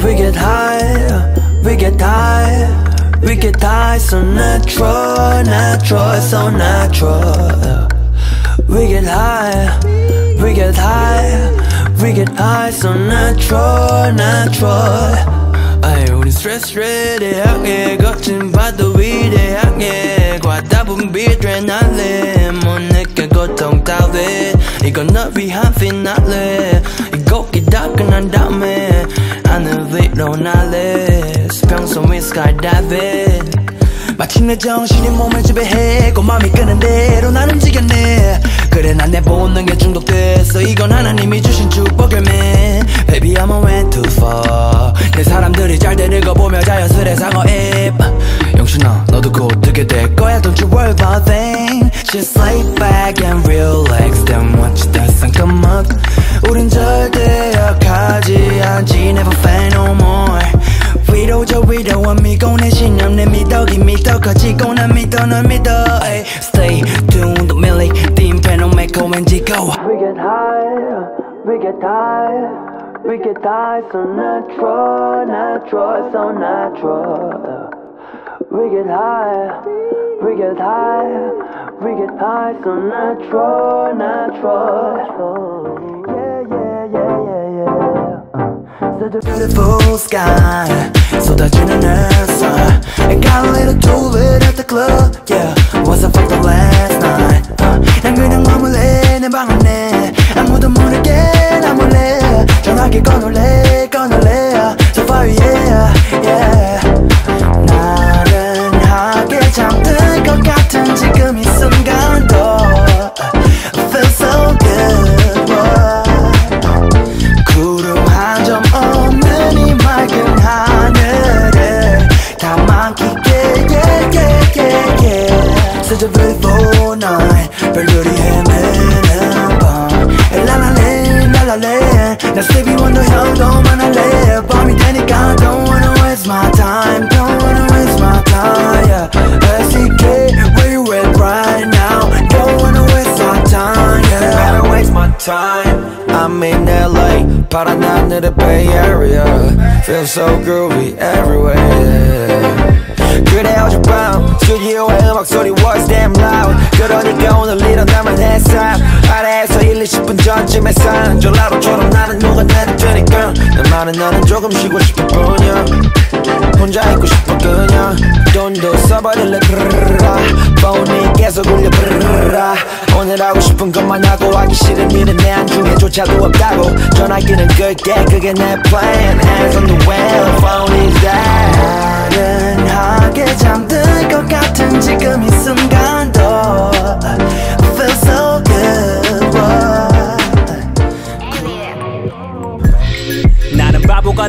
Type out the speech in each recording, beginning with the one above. We get high, we get high, we get high. So natural, natural, so natural. We get high, we get high, we get high. So natural, natural. 아이 우린 스트레스 레디 하게 거친 바도 위대하게 과다분 비드레날린 못 느껴 고통 따위 이건 널 위한 피날레 이 곡이 다 끝난 다음에 하늘 위로 날래 수평선 위 스카이다이빙 마침 내 정신이 몸을 지배해 고맘이 끄는 대로 난 움직였네 그래 난 내 본능에 중독됐어 이건 하나님이 주신 축복의 맨 Baby I'm went too far 내 사람들이 잘들 읽어보며 자연스레 상어입 영신아 너도 곧 듣게 될 거야 Don't you worry about thing Just lay back and relax Then watch that sun come up 우린 절대 약하지 않지 Never fail no more 위로저 위로한 믿고 내 신념 내 미덕이 믿어 가지고 난 믿어 널 믿어 ay. Stay tuned the milli 띵 패노메코 왠지 go We get high, we get high, we get high So natural, natural, so natural We get high, we get high, we get high So natural, natural The beautiful sky, 쏟아지는 햇살 I got a little too lit at the club, yeah Was I fucked up last night? 난 그냥 머물래 내 방 안에 아무도 모르게 나 몰래 전화기 꺼놓을래 꺼놓을래 소파 위에 yeah 나른하게 잠든 것 같은 지금 이 순간도 I feel so good Such a beautiful night 별들이 헤매는 밤 랄랄랜 랄랄랜 나 sleepy wonder 형도만 할래 밤이 되니까 Don't wanna waste my time Don't wanna waste my time yeah. SDK where you at right now Don't wanna waste my time yeah. I don't waste my time I'm in LA 파란 하늘의 Bay Area Feel so groovy everywhere 그래 어젯밤 스튜디오의 음악 소리 was damn loud 그러니까 오늘 일어나면 햇살 아래에서 1, 20분 전쯤에 쌓은 졸라로처럼 나는 누가 내도 되니까 내 말은 너는 조금 쉬고 싶을 뿐이야 혼자 있고 싶어 그냥 돈도 써버릴래 브르르라 폰이 계속 울려 브르르라 오늘 하고 싶은 것만 하고 하기 싫은 일은 내 안중에조차도 없다고 전화기는 끌게 그게 내 plan Hands on the wheel, the phone is dead 나른하게 잠들 것 같은 지금 이 순간도 I feel so good 나는 바보가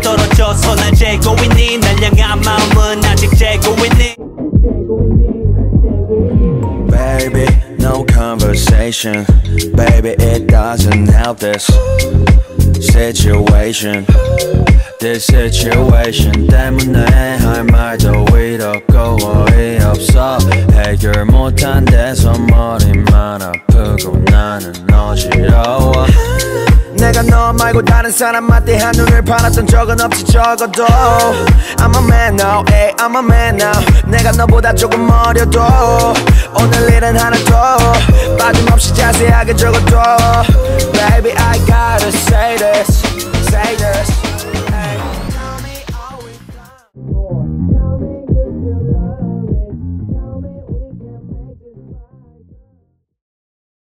떨어져서 날 재고 있니 날 향한 마음은 아직 재고 있니 Baby, no conversation Baby, it doesn't help this situation This situation 때문에 할 말도 잃었고 어이없어 해결 못한 데서 머리만 아프고 나는 어지러워 내가 너 말고 다른 사람한테 한눈을 팔았던 적은 없지 적어도 I'm a man now, ay, I'm a man now 내가 너보다 조금 어려도 오늘 일은 하나 더 빠짐없이 자세하게 적어도 Baby I gotta say this, say this